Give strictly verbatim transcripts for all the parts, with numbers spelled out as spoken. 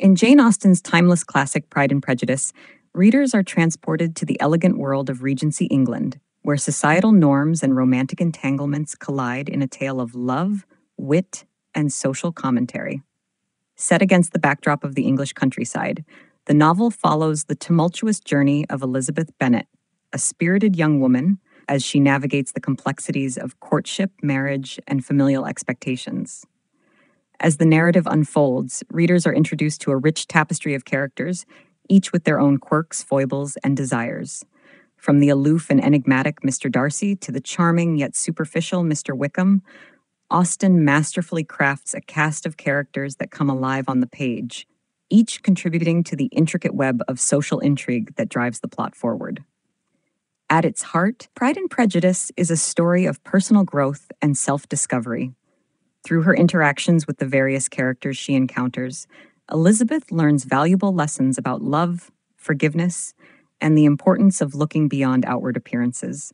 In Jane Austen's timeless classic Pride and Prejudice, readers are transported to the elegant world of Regency England, where societal norms and romantic entanglements collide in a tale of love, wit, and social commentary. Set against the backdrop of the English countryside, the novel follows the tumultuous journey of Elizabeth Bennet, a spirited young woman, as she navigates the complexities of courtship, marriage, and familial expectations. As the narrative unfolds, readers are introduced to a rich tapestry of characters, each with their own quirks, foibles, and desires. From the aloof and enigmatic Mister Darcy to the charming yet superficial Mister Wickham, Austen masterfully crafts a cast of characters that come alive on the page, each contributing to the intricate web of social intrigue that drives the plot forward. At its heart, Pride and Prejudice is a story of personal growth and self-discovery. Through her interactions with the various characters she encounters, Elizabeth learns valuable lessons about love, forgiveness, and the importance of looking beyond outward appearances.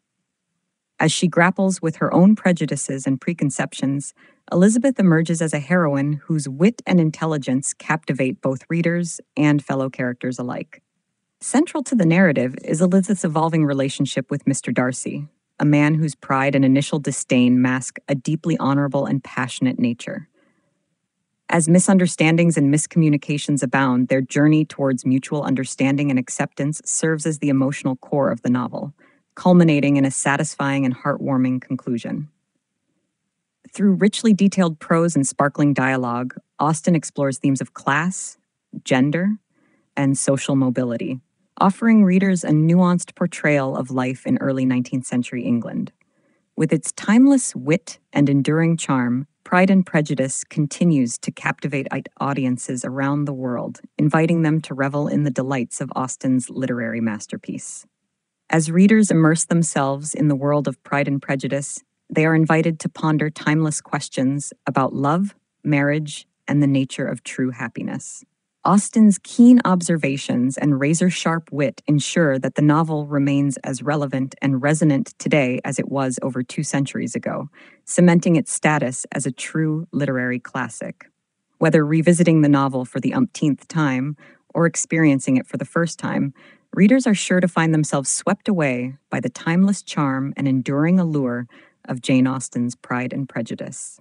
As she grapples with her own prejudices and preconceptions, Elizabeth emerges as a heroine whose wit and intelligence captivate both readers and fellow characters alike. Central to the narrative is Elizabeth's evolving relationship with Mister Darcy, a man whose pride and initial disdain mask a deeply honorable and passionate nature. As misunderstandings and miscommunications abound, their journey towards mutual understanding and acceptance serves as the emotional core of the novel, culminating in a satisfying and heartwarming conclusion. Through richly detailed prose and sparkling dialogue, Austen explores themes of class, gender, and social mobility, offering readers a nuanced portrayal of life in early nineteenth century England. With its timeless wit and enduring charm, Pride and Prejudice continues to captivate audiences around the world, inviting them to revel in the delights of Austen's literary masterpiece. As readers immerse themselves in the world of Pride and Prejudice, they are invited to ponder timeless questions about love, marriage, and the nature of true happiness. Austen's keen observations and razor-sharp wit ensure that the novel remains as relevant and resonant today as it was over two centuries ago, cementing its status as a true literary classic. Whether revisiting the novel for the umpteenth time or experiencing it for the first time, readers are sure to find themselves swept away by the timeless charm and enduring allure of Jane Austen's Pride and Prejudice.